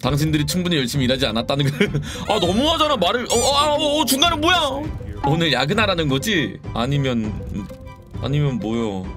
당신들이 충분히 열심히 일하지 않았다는 걸. 아 너무하잖아 말을. 중간에 뭐야? 오늘 야근하라는 거지? 아니면 뭐요?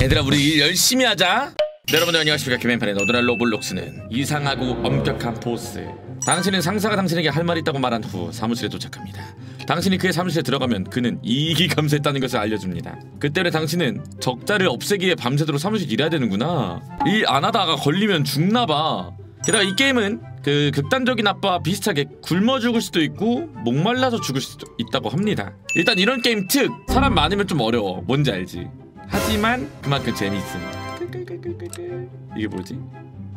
얘들아 우리 일 열심히 하자. 네, 여러분들 안녕하십니까. 개맨판의 너드랄 로블록스는 이상하고 엄격한 보스. 당신은 상사가 당신에게 할 말이 있다고 말한 후 사무실에 도착합니다. 당신이 그의 사무실에 들어가면 그는 이익이 감소했다는 것을 알려줍니다. 그 때문에 당신은 적자를 없애기에 밤새도록 사무실 일해야 되는구나. 일 안 하다가 걸리면 죽나봐. 게다가 이 게임은 그 극단적인 아빠와 비슷하게 굶어 죽을 수도 있고 목말라서 죽을 수도 있다고 합니다. 일단 이런 게임 특! 사람 많으면 좀 어려워. 뭔지 알지? 하지만 그만큼 재미있음. 이게 뭐지?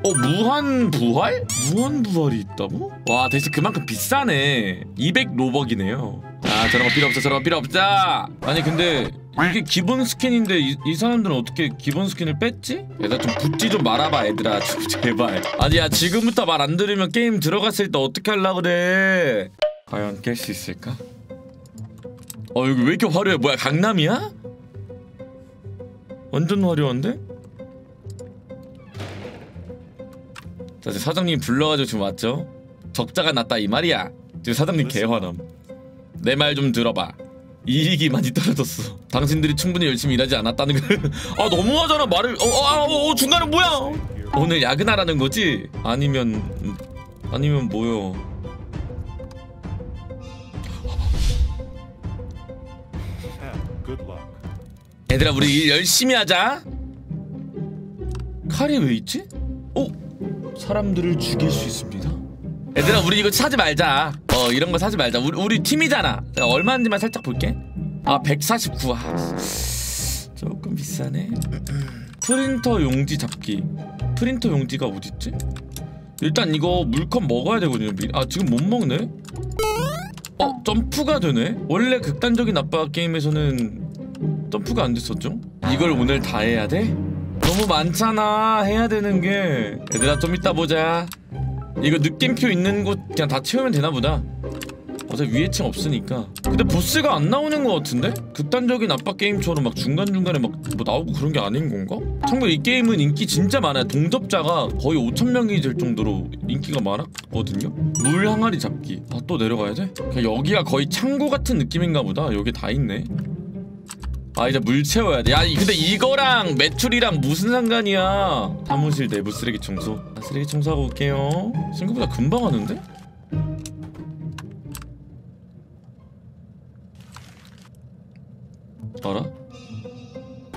무한부활? 무한부활이 있다고? 와 대신 그만큼 비싸네. 200로벅이네요 아 저런거 필요없어 저런거 필요없다. 아니 근데 이게 기본 스킨인데 이 사람들은 어떻게 기본 스킨을 뺐지? 얘들아 좀 붙지 좀 말아봐. 얘들아 좀 제발. 아니 야 지금부터 말 안 들으면 게임 들어갔을 때 어떻게 하려고 그래. 과연 깰 수 있을까? 여기 왜 이렇게 화려해. 뭐야 강남이야? 완전 화려한데? 자 지금 사장님 불러가지고 지금 왔죠? 적자가 났다 이 말이야. 지금 사장님 개화남. 내 말 좀 들어봐. 이익이 많이 떨어졌어. 당신들이 충분히 열심히 일하지 않았다는 걸. 아 너무하잖아 말을. 중간에 뭐야? 오늘 야근하라는 거지? 아니면 뭐요? 얘들아 우리 일 열심히 하자. 칼이 왜 있지? 사람들을 죽일 수 있습니다. 얘들아 우리 이거 사지 말자. 이런거 사지 말자. 우리 팀이잖아. 얼마인지만 살짝 볼게. 아 149. 아, 조금 비싸네. 프린터 용지 잡기. 프린터 용지가 어딨지? 일단 이거 물컵 먹어야 되거든요. 아 지금 못 먹네? 점프가 되네? 원래 극단적인 아빠 게임에서는 점프가 안 됐었죠? 이걸 오늘 다 해야 돼? 너무 많잖아 해야되는게. 얘들아 좀 이따 보자. 이거 느낌표 있는 곳 그냥 다 채우면 되나보다. 어차피 위에 층 없으니까. 근데 보스가 안 나오는 것 같은데? 극단적인 아빠 게임처럼 막 중간중간에 막 뭐 나오고 그런 게 아닌 건가? 참고로 이 게임은 인기 진짜 많아요. 동접자가 거의 5,000명이 될 정도로 인기가 많았거든요? 물 항아리 잡기. 아 또 내려가야 돼? 그냥 여기가 거의 창고 같은 느낌인가 보다. 여기 다 있네. 아 이제 물 채워야 돼. 야 근데 이거랑 매출이랑 무슨 상관이야. 사무실 내부 쓰레기 청소. 쓰레기 청소하고 올게요. 생각보다 금방 하는데? 알아?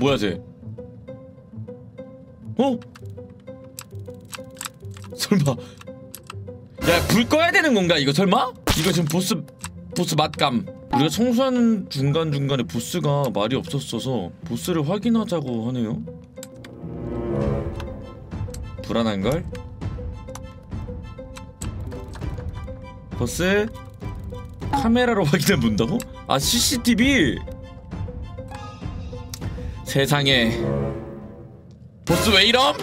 뭐야 쟤? 설마 야 불 꺼야 되는 건가 이거 설마? 이거 지금 보스 맛감. 우리가 청소하는 중간중간에 보스가 말이 없었어서 보스를 확인하자고 하네요. 불안한걸? 보스? 카메라로 확인해 본다고? 아 CCTV? 세상에 보스 왜 이럼?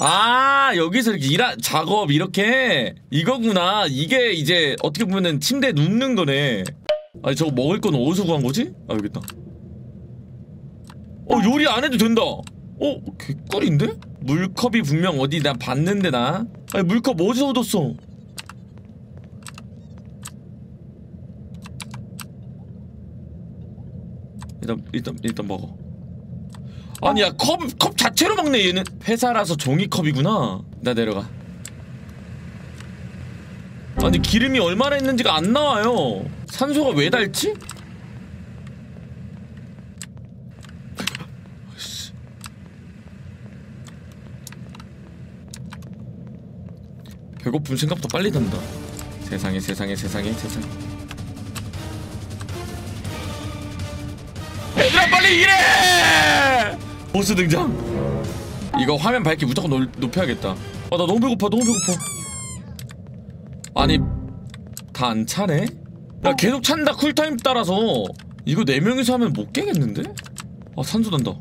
아 여기서 이렇게 작업 이렇게? 이거구나. 이게 이제 어떻게 보면은 침대에 눕는 거네. 아니 저거 먹을 건 어디서 구한 거지? 아 여깄다. 요리 안 해도 된다. 개꿀인데? 물컵이 분명 어디 나 봤는데 나. 아니 물컵 어디서 얻었어? 일단 먹어. 아니 야 컵 자체로 먹네 얘는. 회사라서 종이컵이구나. 나 내려가. 아니 기름이 얼마나 있는지가 안 나와요. 산소가 왜 닳지? 배고픔 생각보다 빨리 단다. 세상에 세상에 세상에 세상에. 얘들아 빨리 일해! 보스 등장. 이거 화면 밝기 무조건 높여야겠다. 나 너무 배고파 너무 배고파. 아니 다 안 차네? 야 계속 찬다 쿨타임 따라서. 이거 4명이서 하면 못 깨겠는데? 아 산소 난다.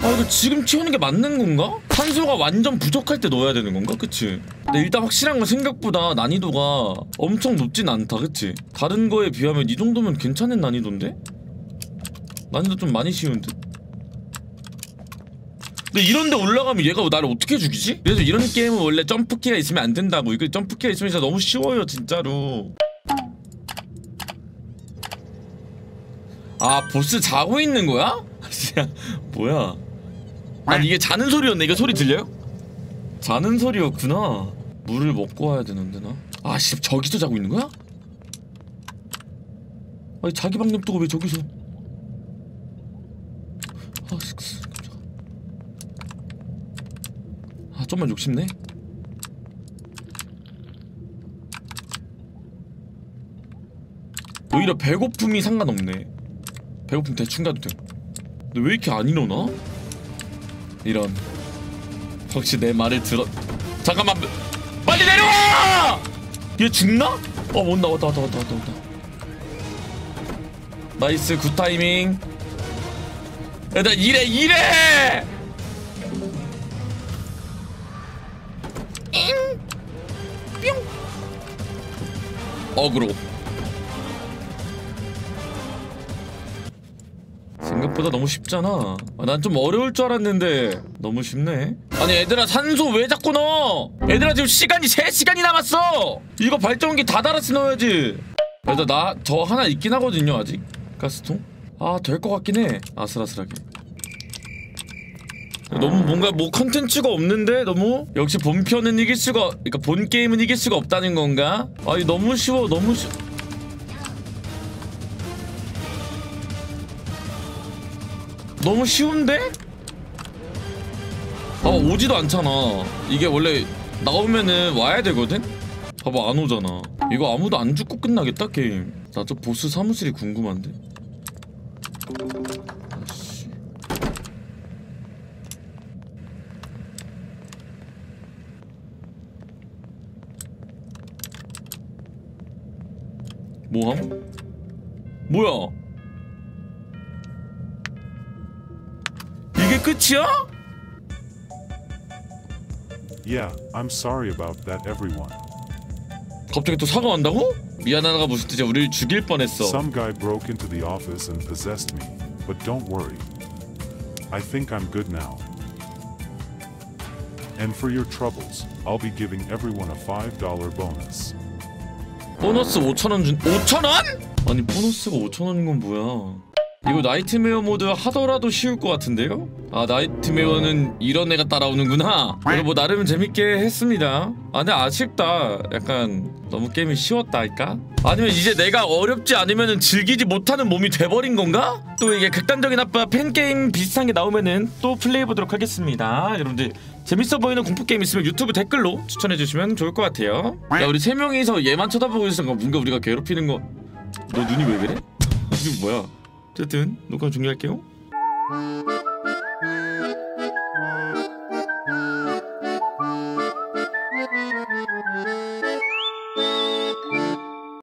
아 이거 지금 채우는 게 맞는 건가? 산소가 완전 부족할 때 넣어야 되는 건가? 그치? 근데 일단 확실한 건 생각보다 난이도가 엄청 높진 않다, 그치? 다른 거에 비하면 이 정도면 괜찮은 난이도인데? 난이도 좀 많이 쉬운 듯. 근데 이런데 올라가면 얘가 나를 어떻게 죽이지? 그래서 이런 게임은 원래 점프키가 있으면 안 된다고. 이거 점프키가 있으면 진짜 너무 쉬워요, 진짜로. 아, 보스 자고 있는 거야? 뭐야? 아니 이게 자는 소리였네. 이거 소리 들려요? 자는 소리였구나. 물을 먹고 와야 되는데 나. 아, 씨, 저기서 자고 있는 거야? 아니 자기 방 냅두고 왜 저기서? 아, 깜짝아. 아, 좀만 욕심내. 오히려 배고픔이 상관없네. 배고픔 대충 가도 돼. 근데 왜 이렇게 안 일어나? 이런. 혹시 내 말을 들어... 잠깐만! 빨리 내려와! 얘 죽나? 어, 온다. 왔다. 나이스, 굿 타이밍. 얘들아, 이래! 잉! 뿅! 어그로. 생각보다 너무 쉽잖아. 아, 난 좀 어려울 줄 알았는데 너무 쉽네. 아니 얘들아, 산소 왜 자꾸 넣어? 얘들아, 지금 시간이 3시간이 남았어! 이거 발전기 다 달아서 넣어야지. 얘들아, 나 저 하나 있긴 하거든요. 아직 가스통? 아, 될 것 같긴 해. 아슬아슬하게. 너무 뭔가 뭐 컨텐츠가 없는데? 너무? 역시 본편은 이길 수가... 그러니까 본 게임은 이길 수가 없다는 건가? 아니 너무 쉬워, 너무 쉬워. 너무 쉬운데? 아, 오지도 않잖아. 이게 원래 나오면은 와야 되거든? 봐봐, 안 오잖아. 이거 아무도 안 죽고 끝나겠다, 게임. 나 저 보스 사무실이 궁금한데? 아씨. 뭐함? 뭐야? 끝이야? Yeah, I'm sorry about that, everyone. 갑자기 또 사과 한다고? 미안하다가 무슨 뜻이야? 우리를 죽일 뻔했어. Some guy broke into the office and possessed me, but don't worry. I think I'm good now. And for your troubles, I'll be giving everyone a $5 bonus. 보너스 5,000원 준 5,000원? 아니 보너스가 5,000원인 건 뭐야? 이거 나이트메어 모드 하더라도 쉬울 것 같은데요? 아, 나이트메어는 이런 애가 따라오는구나. 그래도 뭐 나름 재밌게 했습니다. 아, 근데 아쉽다. 약간 너무 게임이 쉬웠다니까? 아니면 이제 내가 어렵지 않으면은 즐기지 못하는 몸이 돼버린 건가? 또 이게 극단적인 아빠 팬게임 비슷한 게 나오면은 또 플레이해보도록 하겠습니다. 여러분들 재밌어 보이는 공포게임 있으면 유튜브 댓글로 추천해주시면 좋을 것 같아요. 야, 우리 3명이서 얘만 쳐다보고 있으니까 뭔가 우리가 괴롭히는 거... 너 눈이 왜 그래? 이거 뭐야? 어쨌든 녹화 종료할게요.